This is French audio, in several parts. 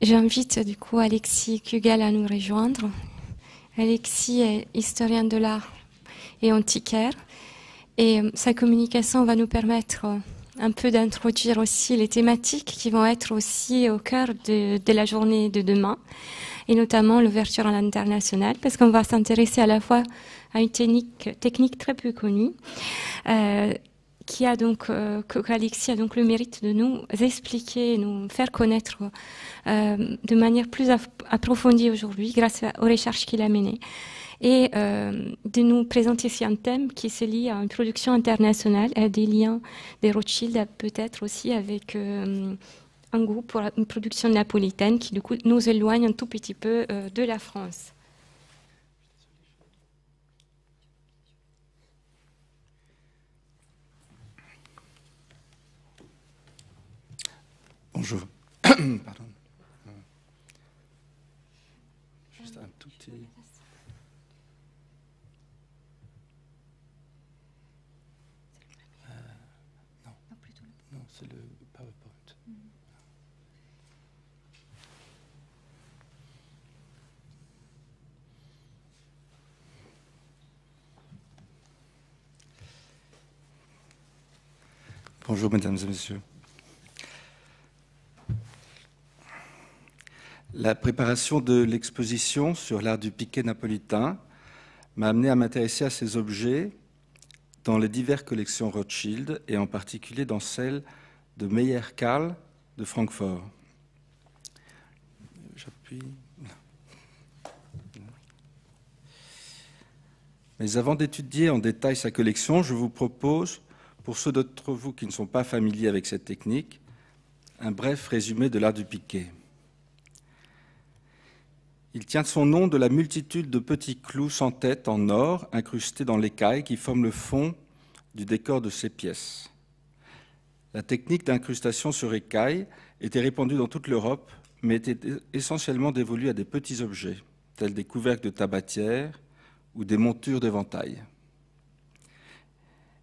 J'invite du coup Alexis Kugel à nous rejoindre. Alexis est historien de l'art et antiquaire, et sa communication va nous permettre un peu d'introduire aussi les thématiques qui vont être aussi au cœur de la journée de demain, et notamment l'ouverture à l'international, parce qu'on va s'intéresser à la fois à une technique très peu connue, qu'Alexis a donc le mérite de nous expliquer, nous faire connaître de manière plus approfondie aujourd'hui, grâce aux recherches qu'il a menées, et de nous présenter ici un thème qui se lie à une production internationale, à des liens des Rothschild, peut-être aussi avec un goût pour une production napolitaine qui, du coup, nous éloigne un tout petit peu de la France. Bonjour. Pardon. Juste un tout petit... non. Non, c'est le PowerPoint. Bonjour, mesdames et messieurs. La préparation de l'exposition sur l'art du piquet napolitain m'a amené à m'intéresser à ces objets dans les diverses collections Rothschild, et en particulier dans celle de Mayer Carl de Francfort. J'appuie. Mais avant d'étudier en détail sa collection, je vous propose, pour ceux d'entre vous qui ne sont pas familiers avec cette technique, un bref résumé de l'art du piquet. Il tient son nom de la multitude de petits clous sans tête en or incrustés dans l'écaille qui forment le fond du décor de ces pièces. La technique d'incrustation sur écaille était répandue dans toute l'Europe, mais était essentiellement dévolue à des petits objets, tels des couvercles de tabatière ou des montures d'éventail.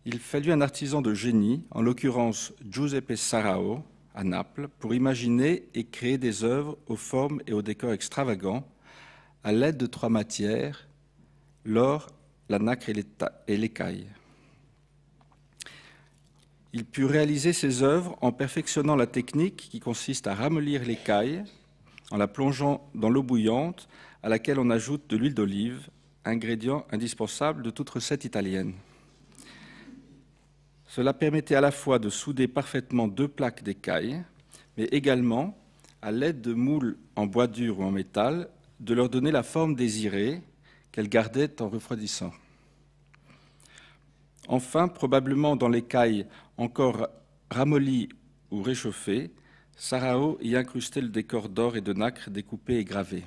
Il fallut un artisan de génie, en l'occurrence Giuseppe Sarao, à Naples, pour imaginer et créer des œuvres aux formes et aux décors extravagants, à l'aide de trois matières, l'or, la nacre et l'écaille. Il put réaliser ses œuvres en perfectionnant la technique qui consiste à ramollir l'écaille en la plongeant dans l'eau bouillante à laquelle on ajoute de l'huile d'olive, ingrédient indispensable de toute recette italienne. Cela permettait à la fois de souder parfaitement deux plaques d'écaille, mais également, à l'aide de moules en bois dur ou en métal, de leur donner la forme désirée qu'elles gardaient en refroidissant. Enfin, probablement dans l'écaille encore ramollie ou réchauffée, Sarao y incrustait le décor d'or et de nacre découpé et gravé.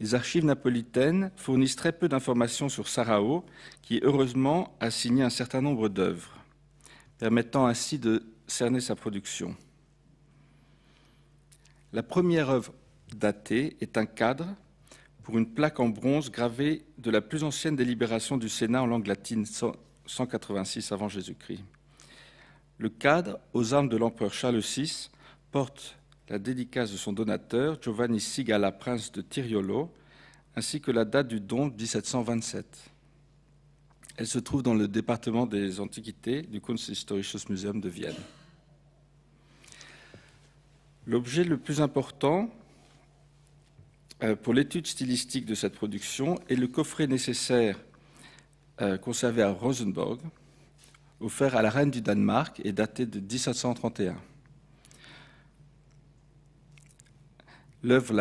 Les archives napolitaines fournissent très peu d'informations sur Sarao, qui heureusement a signé un certain nombre d'œuvres, permettant ainsi de cerner sa production. La première œuvre datée est un cadre pour une plaque en bronze gravée de la plus ancienne délibération du Sénat en langue latine, 186 avant Jésus-Christ. Le cadre, aux armes de l'empereur Charles VI, porte la dédicace de son donateur, Giovanni Sigala, prince de Tiriolo, ainsi que la date du don, 1727. Elle se trouve dans le département des Antiquités du Kunsthistorisches Museum de Vienne. L'objet le plus important pour l'étude stylistique de cette production est le coffret nécessaire conservé à Rosenborg, offert à la reine du Danemark et daté de 1731. L'œuvre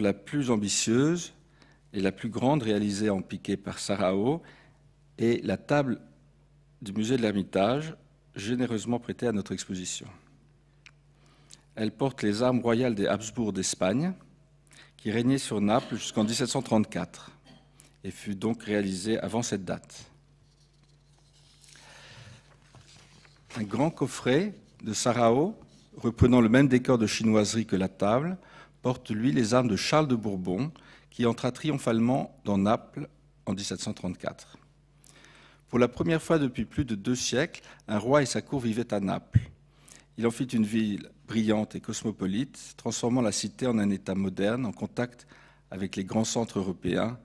la plus ambitieuse et la plus grande réalisée en piquet par Sarao est la table du musée de l'Ermitage, généreusement prêtée à notre exposition. Elle porte les armes royales des Habsbourg d'Espagne, qui régnaient sur Naples jusqu'en 1734, et fut donc réalisée avant cette date. Un grand coffret de Sarao, reprenant le même décor de chinoiserie que la table, porte lui les armes de Charles de Bourbon, qui entra triomphalement dans Naples en 1734. Pour la première fois depuis plus de 2 siècles, un roi et sa cour vivaient à Naples. Il en fit une ville brillante et cosmopolite, transformant la cité en un État moderne, en contact avec les grands centres européens,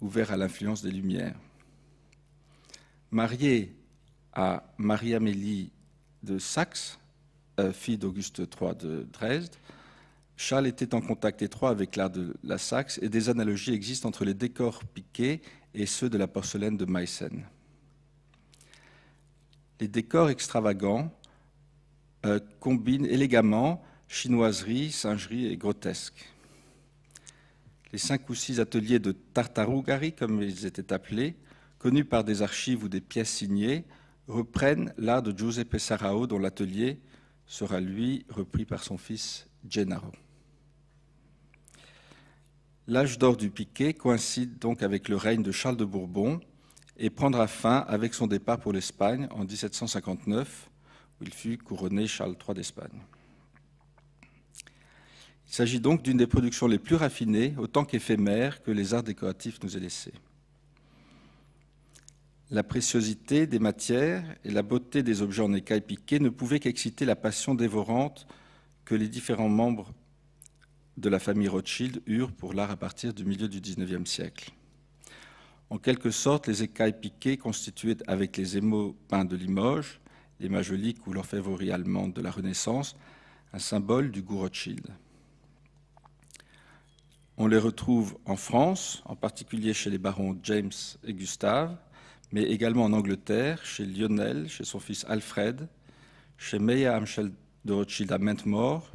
ouverts à l'influence des Lumières. Marié à Marie-Amélie de Saxe, fille d'Auguste III de Dresde, Charles était en contact étroit avec l'art de la Saxe et des analogies existent entre les décors piqués et ceux de la porcelaine de Meissen. Les décors extravagants combinent élégamment chinoiserie, singerie et grotesque. Les 5 ou 6 ateliers de tartarugarie, comme ils étaient appelés, connus par des archives ou des pièces signées, reprennent l'art de Giuseppe Sarao, dont l'atelier sera lui repris par son fils Gennaro. L'âge d'or du piquet coïncide donc avec le règne de Charles de Bourbon et prendra fin avec son départ pour l'Espagne en 1759, où il fut couronné Charles III d'Espagne. Il s'agit donc d'une des productions les plus raffinées, autant qu'éphémères, que les arts décoratifs nous aient laissés. La préciosité des matières et la beauté des objets en écailles piquées ne pouvaient qu'exciter la passion dévorante que les différents membres de la famille Rothschild eurent pour l'art à partir du milieu du XIXe siècle. En quelque sorte, les écailles piquées constituaient, avec les émaux peints de Limoges, les majoliques ou l'orfèvrerie allemande de la Renaissance, un symbole du goût Rothschild. On les retrouve en France, en particulier chez les barons James et Gustave, mais également en Angleterre, chez Lionel, chez son fils Alfred, chez Mayer Amschel de Rothschild à Mentmore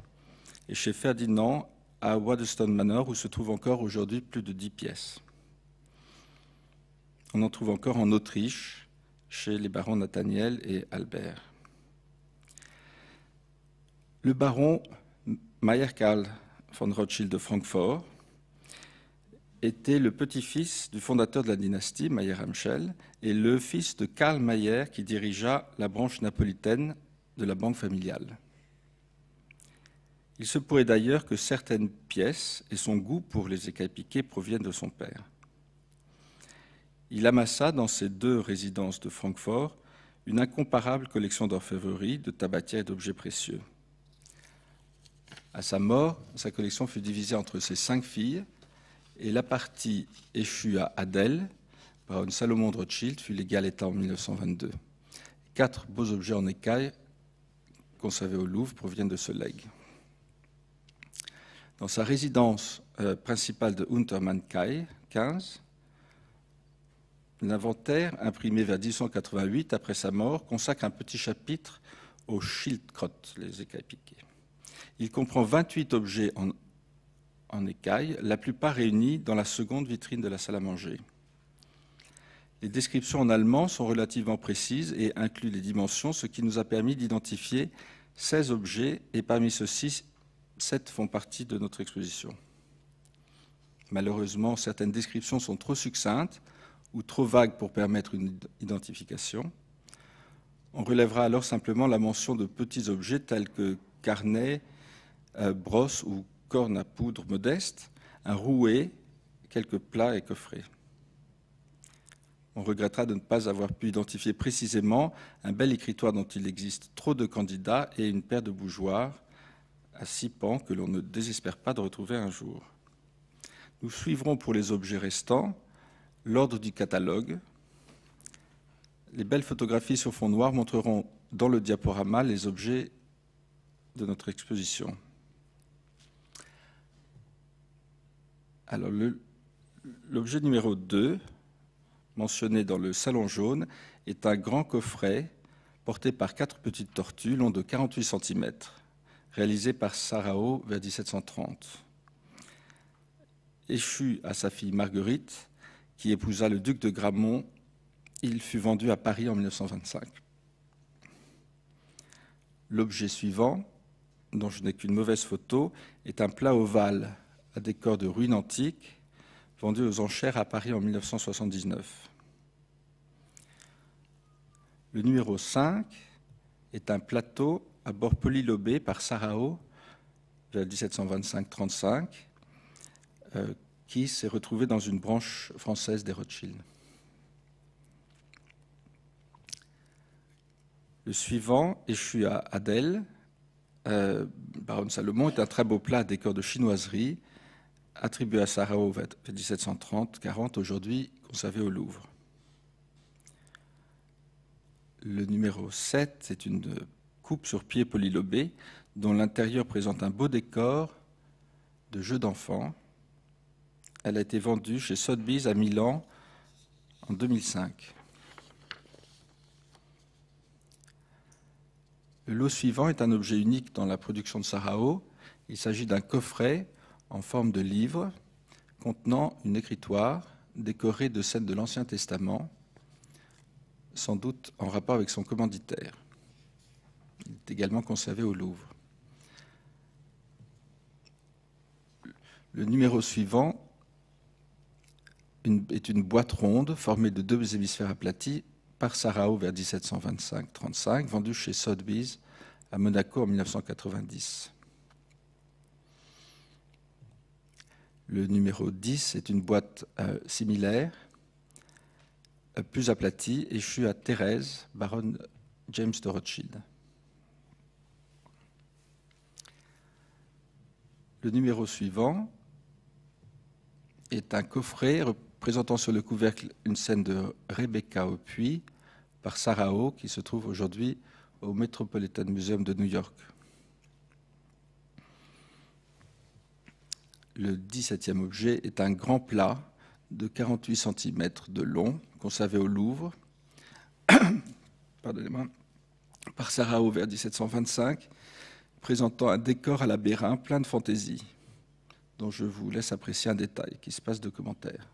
et chez Ferdinand à Waddesdon Manor, où se trouvent encore aujourd'hui plus de 10 pièces. On en trouve encore en Autriche, chez les barons Nathaniel et Albert. Le baron Mayer Carl von Rothschild de Francfort était le petit-fils du fondateur de la dynastie, Mayer Amschel, et le fils de Karl Mayer, qui dirigea la branche napolitaine de la banque familiale. Il se pourrait d'ailleurs que certaines pièces et son goût pour les écailles piquées proviennent de son père. Il amassa dans ses 2 résidences de Francfort une incomparable collection d'orfèvrerie, de tabatières et d'objets précieux. À sa mort, sa collection fut divisée entre ses 5 filles, et la partie échue à Adèle, par une Salomon de Rothschild, fut légale état en 1922. 4 beaux objets en écailles conservés au Louvre proviennent de ce legs. Dans sa résidence principale de Untermann-Kai, 15, l'inventaire, imprimé vers 1888, après sa mort, consacre un petit chapitre aux Schildkrott, les écailles piquées. Il comprend 28 objets en écailles, la plupart réunis dans la seconde vitrine de la salle à manger. Les descriptions en allemand sont relativement précises et incluent les dimensions, ce qui nous a permis d'identifier 16 objets, et parmi ceux-ci, 7 font partie de notre exposition. Malheureusement, certaines descriptions sont trop succinctes ou trop vagues pour permettre une identification. On relèvera alors simplement la mention de petits objets tels que carnets, brosses ou cornes à poudre modestes, un rouet, quelques plats et coffrets. On regrettera de ne pas avoir pu identifier précisément un bel écritoire dont il existe trop de candidats et une paire de bougeoirs à 6 pans que l'on ne désespère pas de retrouver un jour. Nous suivrons pour les objets restants l'ordre du catalogue. Les belles photographies sur fond noir montreront dans le diaporama les objets de notre exposition. Alors, l'objet numéro 2, mentionné dans le salon jaune, est un grand coffret porté par 4 petites tortues long de 48 cm, réalisé par Sarao vers 1730. Échu à sa fille Marguerite, qui épousa le duc de Grammont, il fut vendu à Paris en 1925. L'objet suivant, dont je n'ai qu'une mauvaise photo, est un plat ovale à décor de ruines antiques, vendu aux enchères à Paris en 1979. Le numéro 5 est un plateau à bord polylobé par Sarao vers 1725-35, qui s'est retrouvé dans une branche française des Rothschild. Le suivant, échu à Adèle, baronne Salomon, est un très beau plat à décor de chinoiserie, attribué à Sarao vers 1730-40, aujourd'hui conservé au Louvre. Le numéro 7 est une coupe sur pied polylobée, dont l'intérieur présente un beau décor de jeu d'enfant. Elle a été vendue chez Sotheby's à Milan en 2005. Le lot suivant est un objet unique dans la production de Sarao. Il s'agit d'un coffret en forme de livre contenant une écritoire décorée de scènes de l'Ancien Testament, sans doute en rapport avec son commanditaire. Il est également conservé au Louvre. Le numéro suivant est une boîte ronde formée de deux hémisphères aplatis par Sarao vers 1725-35, vendue chez Sotheby's à Monaco en 1990. Le numéro 10 est une boîte similaire, plus aplatie, échue à Thérèse, baronne James de Rothschild. Le numéro suivant est un coffret représentant sur le couvercle une scène de Rebecca au puits par Sarao, qui se trouve aujourd'hui au Metropolitan Museum de New York. Le 17e objet est un grand plat de 48 cm de long, conservé au Louvre, pardonnez-moi, par Sarao vers 1725, présentant un décor à la Bérin plein de fantaisie, dont je vous laisse apprécier un détail qui se passe de commentaires.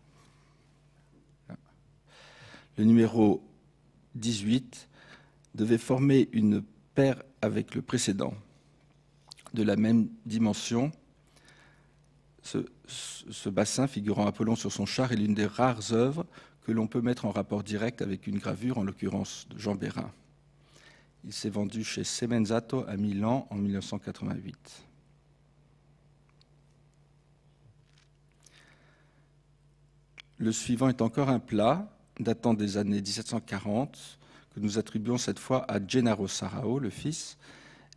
Le numéro 18 devait former une paire avec le précédent, de la même dimension. Ce bassin figurant Apollon sur son char est l'une des rares œuvres que l'on peut mettre en rapport direct avec une gravure, en l'occurrence de Jean Bérin. Il s'est vendu chez Semenzato à Milan en 1988. Le suivant est encore un plat datant des années 1740 que nous attribuons cette fois à Gennaro Sarao, le fils,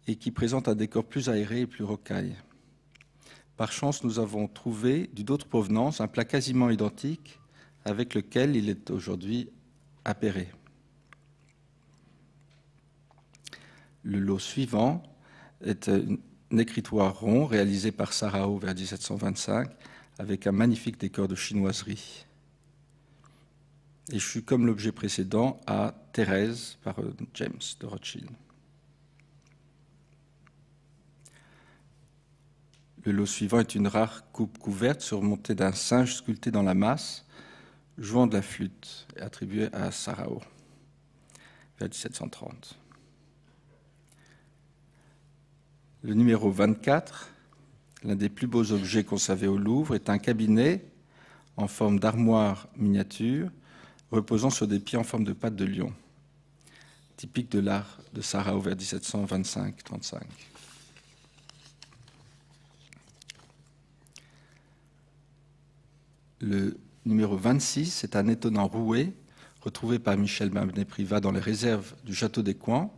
et qui présente un décor plus aéré et plus rocaille. Par chance, nous avons trouvé, d'une autre provenance, un plat quasiment identique avec lequel il est aujourd'hui appairé. Le lot suivant est un écritoire rond réalisé par Sarao vers 1725 avec un magnifique décor de chinoiserie. Échu comme l'objet précédent à Thérèse par James de Rothschild. Le lot suivant est une rare coupe couverte surmontée d'un singe sculpté dans la masse, jouant de la flûte, attribuée à Sarao vers 1730. Le numéro 24, l'un des plus beaux objets conservés au Louvre, est un cabinet en forme d'armoire miniature reposant sur des pieds en forme de pattes de lion, typique de l'art de Sarao vers 1725-35. Le numéro 26 est un étonnant rouet retrouvé par Michel Benvenet Privat dans les réserves du château d'Écouen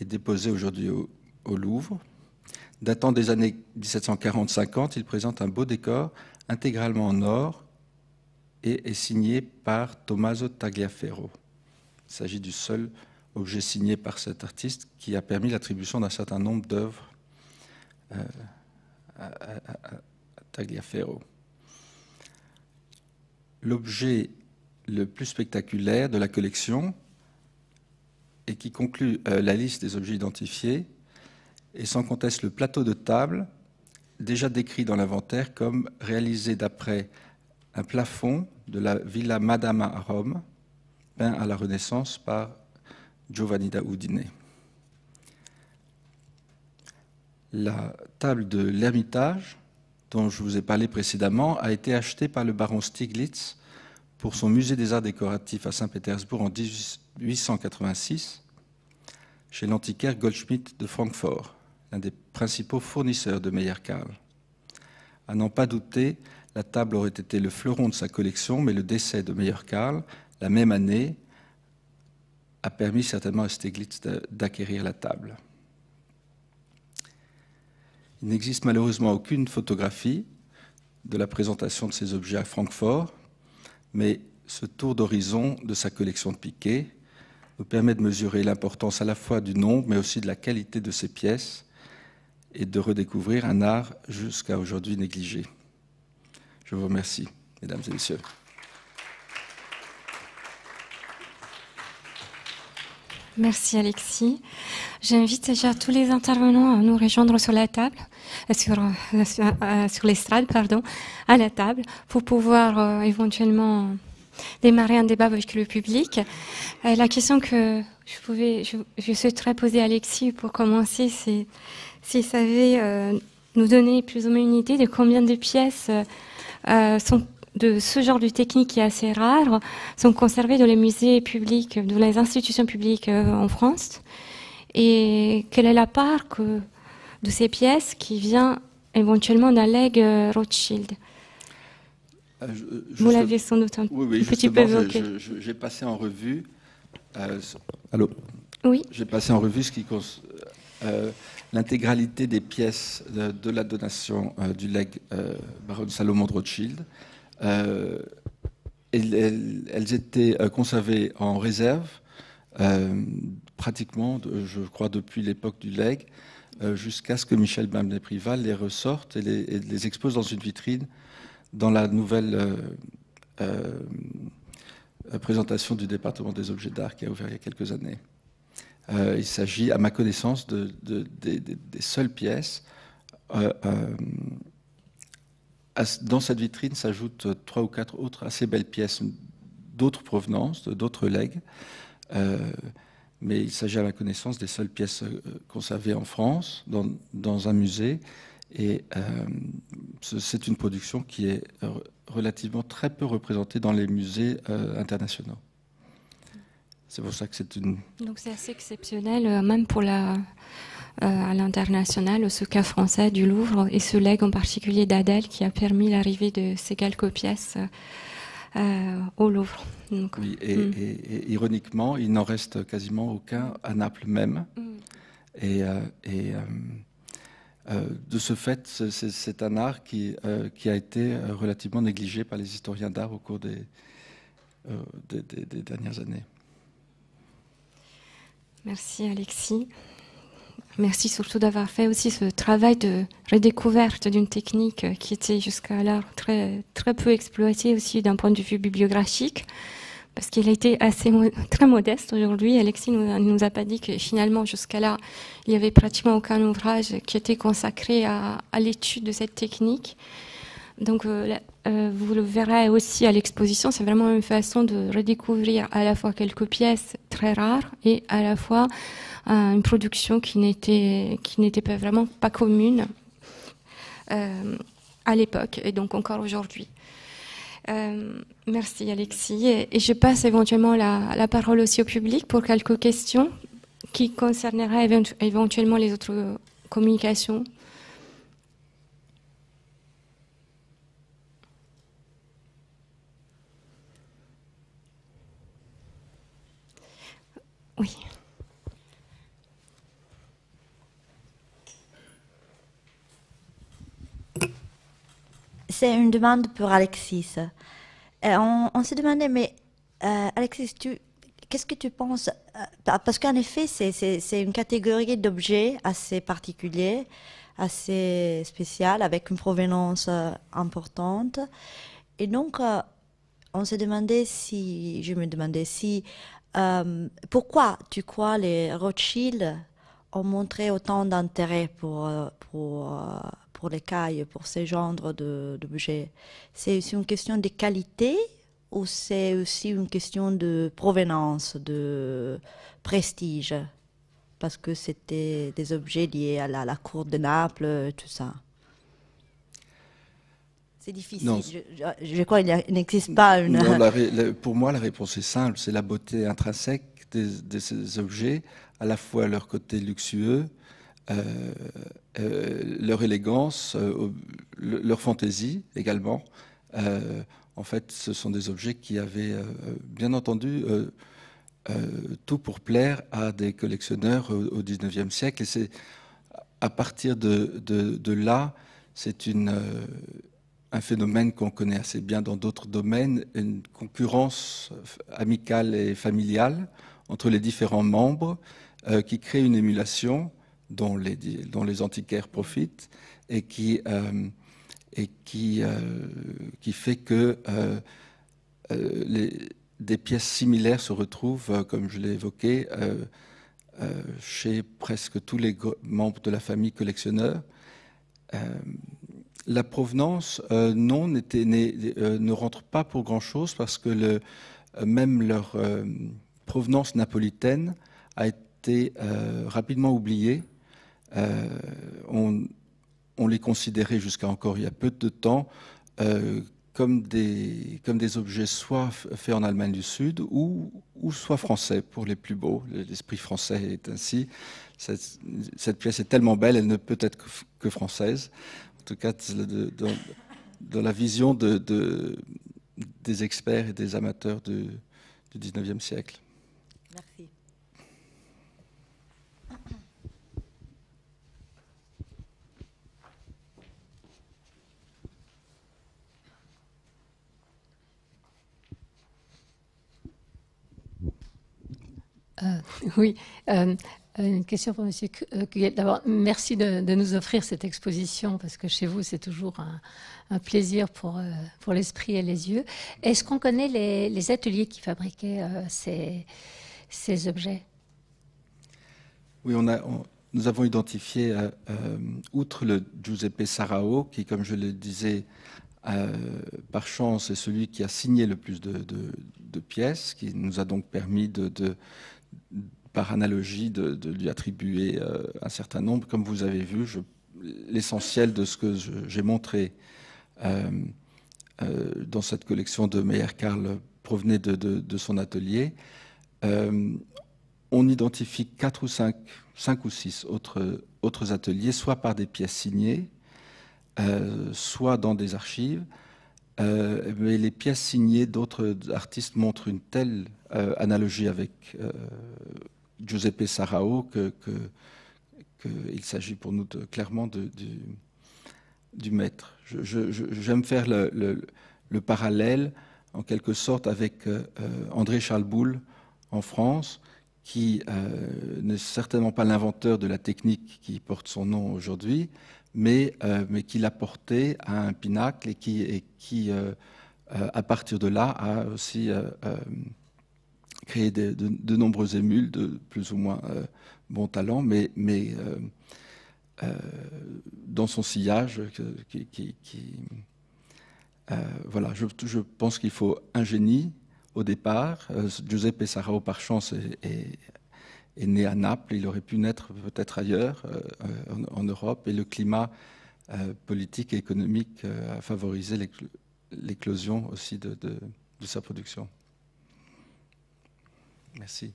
et déposé aujourd'hui au Louvre. Datant des années 1740-50, il présente un beau décor intégralement en or et est signé par Tommaso Tagliaferro. Il s'agit du seul objet signé par cet artiste qui a permis l'attribution d'un certain nombre d'œuvres à Tagliaferro. L'objet le plus spectaculaire de la collection et qui conclut la liste des objets identifiés et sans conteste le plateau de table, déjà décrit dans l'inventaire comme réalisé d'après un plafond de la Villa Madama à Rome, peint à la Renaissance par Giovanni da Udine. La table de l'Ermitage, dont je vous ai parlé précédemment, a été achetée par le baron Stieglitz pour son musée des arts décoratifs à Saint-Pétersbourg en 1886, chez l'antiquaire Goldschmidt de Francfort, l'un des principaux fournisseurs de Mayer Carl. À n'en pas douter, la table aurait été le fleuron de sa collection, mais le décès de Mayer Carl, la même année, a permis certainement à Stieglitz d'acquérir la table. Il n'existe malheureusement aucune photographie de la présentation de ces objets à Francfort, mais ce tour d'horizon de sa collection de Piquet nous permet de mesurer l'importance à la fois du nombre, mais aussi de la qualité de ces pièces, et de redécouvrir un art jusqu'à aujourd'hui négligé. Je vous remercie, mesdames et messieurs. Merci Alexis. J'invite déjà tous les intervenants à nous rejoindre sur la table, sur l'estrade, pardon, à la table, pour pouvoir éventuellement démarrer un débat avec le public. La question que je souhaiterais poser à Alexis pour commencer, c'est s'il savait nous donner plus ou moins une idée de combien de pièces de ce genre de technique qui est assez rare sont conservées dans les musées publics, dans les institutions publiques en France, et quelle est la part de ces pièces qui vient éventuellement d'un legs Rothschild. Vous l'avez sans doute un petit peu évoqué. J'ai passé en revue. Allô. Oui. J'ai passé en revue l'intégralité des pièces de la donation du legs baron Salomon de Rothschild. Elles étaient conservées en réserve, pratiquement, je crois, depuis l'époque du legs, jusqu'à ce que Michel Benvenet Privat les ressorte et les expose dans une vitrine dans la nouvelle présentation du département des objets d'art qui a ouvert il y a quelques années. Il s'agit, à ma connaissance, des seules pièces. Dans cette vitrine s'ajoutent 3 ou 4 autres assez belles pièces d'autres provenances, d'autres legs. Mais il s'agit à ma connaissance des seules pièces conservées en France, dans un musée. Et c'est une production qui est relativement très peu représentée dans les musées internationaux. C'est pour ça que c'est une... Donc c'est assez exceptionnel, même pour à l'international, ce cas français du Louvre et ce legs en particulier d'Adèle qui a permis l'arrivée de ces quelques pièces au Louvre. Donc, oui, et ironiquement, il n'en reste quasiment aucun à Naples même. De ce fait, c'est un art qui a été relativement négligé par les historiens d'art au cours des dernières années. Merci Alexis. Merci surtout d'avoir fait aussi ce travail de redécouverte d'une technique qui était jusqu'alors très, très peu exploitée aussi d'un point de vue bibliographique, parce qu'il a été très modeste aujourd'hui. Alexis ne nous a pas dit que finalement jusqu'à là, il n'y avait pratiquement aucun ouvrage qui était consacré à l'étude de cette technique. Donc vous le verrez aussi à l'exposition, c'est vraiment une façon de redécouvrir à la fois quelques pièces très rares et à la fois une production qui n'était vraiment pas commune à l'époque et donc encore aujourd'hui. Merci Alexis, et je passe éventuellement la parole aussi au public pour quelques questions qui concerneraient éventuellement les autres communications. Oui. C'est une demande pour Alexis. On se demandait, mais Alexis, qu'est-ce que tu penses? Parce qu'en effet, c'est une catégorie d'objets assez particulière, assez spéciale, avec une provenance importante. Et donc, je me demandais pourquoi tu crois les Rothschild ont montré autant d'intérêt pour l'écaille, pour ces genres d'objets? C'est une question de qualité ou c'est aussi une question de provenance, de prestige? Parce que c'était des objets liés à la cour de Naples, tout ça. C'est difficile. Non. Je crois qu'il n'existe pas une... Non, pour moi, la réponse est simple. C'est la beauté intrinsèque de ces objets, à la fois leur côté luxueux, leur élégance, leur fantaisie également. En fait, ce sont des objets qui avaient, bien entendu, tout pour plaire à des collectionneurs au XIXe siècle. Et c'est à partir de là, c'est un phénomène qu'on connaît assez bien dans d'autres domaines, une concurrence amicale et familiale entre les différents membres qui crée une émulation dont les antiquaires profitent et qui fait que des pièces similaires se retrouvent, comme je l'ai évoqué, chez presque tous les membres de la famille collectionneur. La provenance ne rentre pas pour grand-chose parce que même leur provenance napolitaine a été rapidement oubliée. On les considérait jusqu'à encore il y a peu de temps comme des objets soit faits en Allemagne du Sud ou soit français pour les plus beaux. L'esprit français est ainsi. Cette pièce est tellement belle, elle ne peut être que française. En tout cas, dans la vision des experts et des amateurs du XIXe siècle. Merci. Oui, une question pour M. Kugel. D'abord, merci de nous offrir cette exposition, parce que chez vous, c'est toujours un plaisir pour l'esprit et les yeux. Est-ce qu'on connaît les ateliers qui fabriquaient ces objets? Oui, nous avons identifié, outre le Giuseppe Sarao, qui, comme je le disais, par chance, est celui qui a signé le plus de pièces, qui nous a donc permis par analogie, de lui attribuer un certain nombre. Comme vous avez vu, l'essentiel de ce que j'ai montré dans cette collection de Mayer Carl provenait de son atelier. On identifie cinq ou six autres ateliers, soit par des pièces signées, soit dans des archives. Mais les pièces signées d'autres artistes montrent une telle analogie avec Giuseppe Sarao qu'il s'agit pour nous clairement du maître. J'aime faire le parallèle en quelque sorte avec André Charles Boulle en France, qui n'est certainement pas l'inventeur de la technique qui porte son nom aujourd'hui, mais qui l'a porté à un pinacle et qui à partir de là, a aussi créé de nombreuses émules de plus ou moins bon talent, mais dans son sillage. Voilà, je pense qu'il faut un génie au départ. Giuseppe Sarao, par chance, est né à Naples, il aurait pu naître peut-être ailleurs, en Europe, et le climat politique et économique a favorisé l'éclosion aussi de sa production. Merci.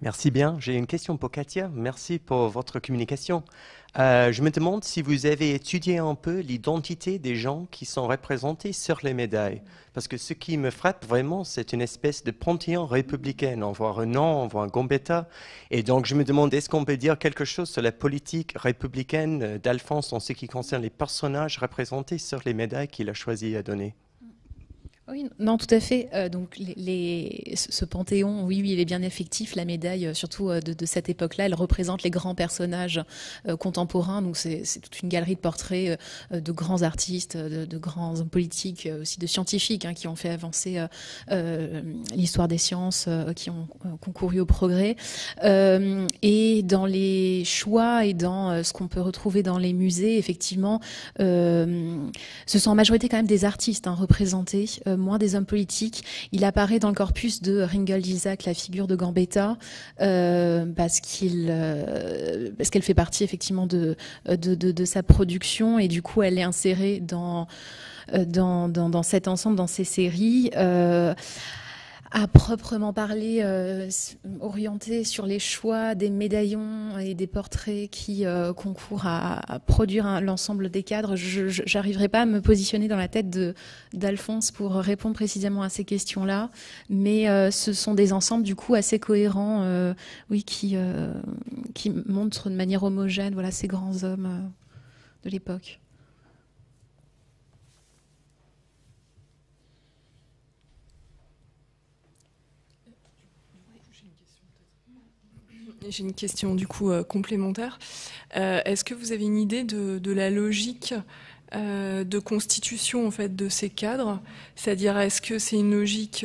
Merci bien. J'ai une question pour Katia. Merci pour votre communication. Je me demande si vous avez étudié un peu l'identité des gens qui sont représentés sur les médailles. Parce que ce qui me frappe vraiment, c'est une espèce de panthéon républicain. On voit Renan, on voit Gambetta. Et donc je me demande, est-ce qu'on peut dire quelque chose sur la politique républicaine d'Alphonse en ce qui concerne les personnages représentés sur les médailles qu'il a choisi à donner? Oui, non, tout à fait. Donc, ce panthéon, oui, il est bien effectif. La médaille, surtout de cette époque-là, elle représente les grands personnages contemporains. Donc, c'est toute une galerie de portraits de grands artistes, de grands hommes politiques, aussi de scientifiques qui ont fait avancer l'histoire des sciences, qui ont concouru au progrès. Et dans les choix et dans ce qu'on peut retrouver dans les musées, effectivement, ce sont en majorité quand même des artistes représentés. Moins des hommes politiques. Il apparaît dans le corpus de Ringgold-Isaac la figure de Gambetta parce qu'elle fait partie effectivement de sa production et du coup elle est insérée dans cet ensemble, dans ces séries. à proprement parler orienté sur les choix des médaillons et des portraits qui concourent à produire l'ensemble des cadres. Je n'arriverai pas à me positionner dans la tête d'Alphonse pour répondre précisément à ces questions-là, mais ce sont des ensembles du coup assez cohérents, oui, qui montrent de manière homogène, voilà, ces grands hommes de l'époque. J'ai une question du coup complémentaire. Est-ce que vous avez une idée de la logique de constitution en fait de ces cadres? C'est-à-dire, est-ce que c'est une logique,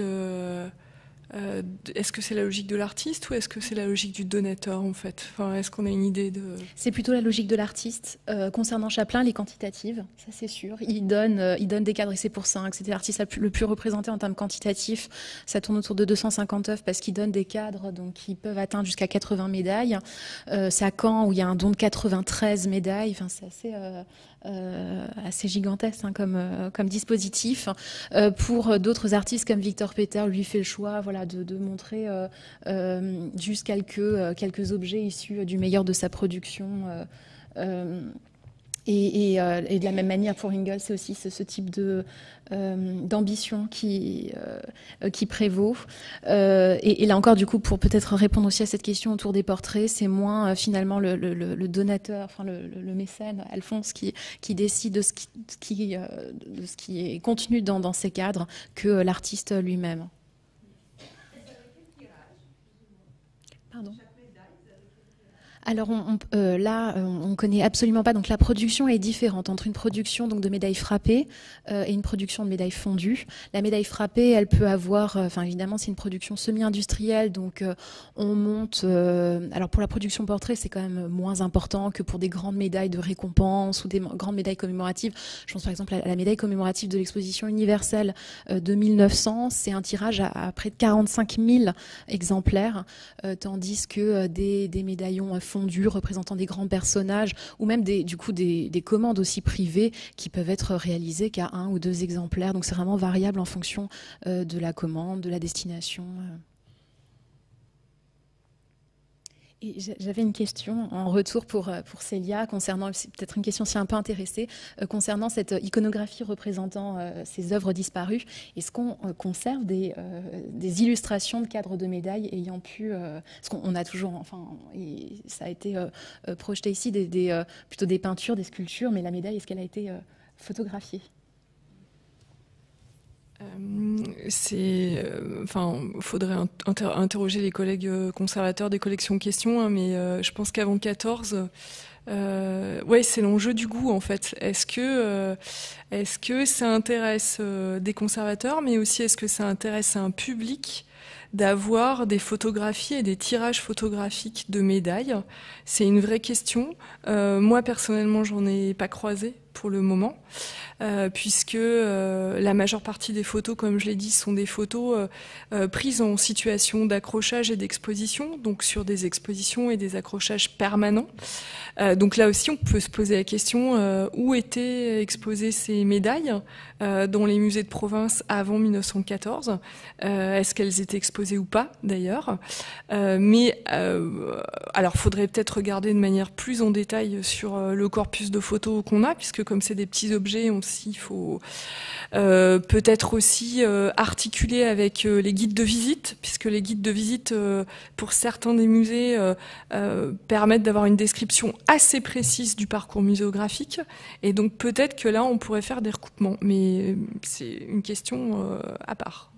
est-ce que c'est la logique de l'artiste ou est-ce que c'est la logique du donateur en fait? Enfin, est-ce qu'on a une idée de... C'est plutôt la logique de l'artiste. Concernant Chaplin, les quantitatives, ça c'est sûr. Il donne des cadres et c'est pour ça que c'était l'artiste le plus représenté en termes quantitatifs. Ça tourne autour de 259 parce qu'il donne des cadres donc qui peuvent atteindre jusqu'à 80 médailles. C'est à Caen où il y a un don de 93 médailles. Enfin, c'est assez... assez gigantesque hein, comme dispositif. Pour d'autres artistes comme Victor Péter, lui fait le choix, voilà, de montrer juste quelques objets issus du meilleur de sa production. Et de la même manière pour Ingels, c'est aussi ce type d'ambition qui prévaut. Et là encore, du coup, pour peut-être répondre aussi à cette question autour des portraits, c'est moins finalement le donateur, enfin le mécène, Alphonse, qui décide de ce qui est contenu dans ces cadres que l'artiste lui-même. Pardon. Alors là, on ne connaît absolument pas. Donc la production est différente entre une production donc de médailles frappées et une production de médailles fondues. La médaille frappée, elle peut avoir, enfin évidemment, c'est une production semi-industrielle, donc on monte. Alors pour la production portrait, c'est quand même moins important que pour des grandes médailles de récompense ou des grandes médailles commémoratives. Je pense par exemple à la médaille commémorative de l'exposition universelle de 1900. C'est un tirage à près de 45 000 exemplaires, tandis que des médaillons fondues représentant des grands personnages ou même des commandes aussi privées qui peuvent être réalisées qu'à 1 ou 2 exemplaires. Donc c'est vraiment variable en fonction de la commande, de la destination. J'avais une question en retour pour Célia, concernant, c'est peut-être une question si un peu intéressée, concernant cette iconographie représentant ces œuvres disparues. Est-ce qu'on conserve des illustrations de cadres de médailles ayant pu... Parce qu'on a toujours, enfin, et ça a été projeté ici, plutôt des peintures, des sculptures, mais la médaille, est-ce qu'elle a été photographiée? Enfin, faudrait interroger les collègues conservateurs des collections en question, hein, mais je pense qu'avant 14, ouais, c'est l'enjeu du goût en fait. Est-ce que ça intéresse des conservateurs, mais aussi est-ce que ça intéresse un public d'avoir des photographies et des tirages photographiques de médailles? C'est une vraie question. Moi personnellement, j'en ai pas croisé pour le moment, puisque la majeure partie des photos, comme je l'ai dit, sont des photos prises en situation d'accrochage et d'exposition, donc sur des expositions et des accrochages permanents. Donc là aussi, on peut se poser la question où étaient exposées ces médailles dans les musées de province avant 1914. Est-ce qu'elles étaient exposées ou pas, d'ailleurs? Alors, faudrait peut-être regarder de manière plus en détail sur le corpus de photos qu'on a, puisque comme c'est des petits objets, il faut peut-être aussi articuler avec les guides de visite, puisque les guides de visite, pour certains des musées, permettent d'avoir une description assez précise du parcours muséographique. Et donc peut-être que là, on pourrait faire des recoupements. Mais c'est une question à part.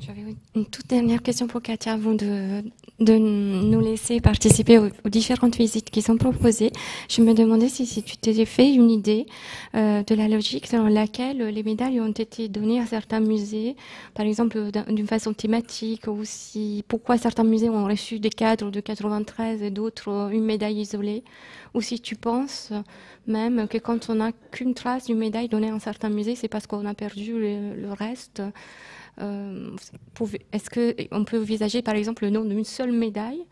J'avais une toute dernière question pour Katia avant de nous laisser participer aux différentes visites qui sont proposées. Je me demandais si tu t'étais fait une idée de la logique selon laquelle les médailles ont été données à certains musées, par exemple d'une façon thématique, ou si pourquoi certains musées ont reçu des cadres de 93 et d'autres une médaille isolée, ou si tu penses même que quand on n'a qu'une trace d'une médaille donnée à un certain musée, c'est parce qu'on a perdu le reste. Est-ce qu'on peut envisager par exemple le nom d'une seule médaille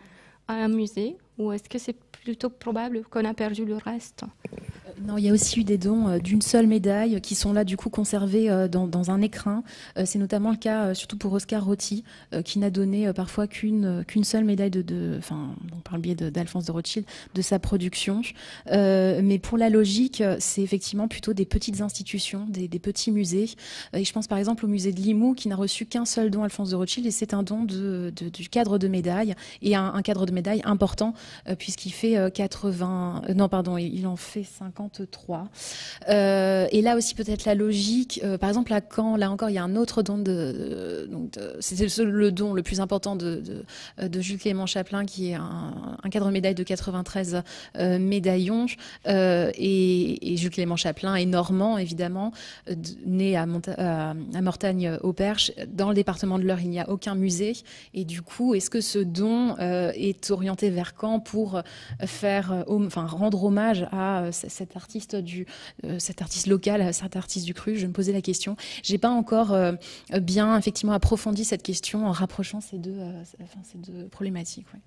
à un musée, ou est-ce que c'est plutôt probable qu'on a perdu le reste? Non, il y a aussi eu des dons d'une seule médaille qui sont là du coup conservés dans un écrin. C'est notamment le cas surtout pour Oscar Rotti qui n'a donné parfois qu'une seule médaille donc par le biais d'Alphonse de Rothschild, de sa production. Mais pour la logique, c'est effectivement plutôt des petites institutions, des petits musées. Et je pense par exemple au musée de Limoux qui n'a reçu qu'un seul don Alphonse de Rothschild, et c'est un don du cadre de médaille, et un cadre de médaille important puisqu'il fait 53. Et là aussi peut-être la logique, par exemple à Caen, là encore il y a un autre don, c'est le don le plus important de Jules Clément Chaplin, qui est un cadre médaille de 93 médaillons. Et Jules Clément Chaplin est normand évidemment, né à Mortagne-au-Perche. Dans le département de l'Eure, il n'y a aucun musée, et du coup est-ce que ce don est orienté vers Caen pour rendre hommage à cet artiste local, à cet artiste du cru? Je me posais la question. J'ai pas encore bien effectivement approfondi cette question en rapprochant ces deux problématiques. Ouais.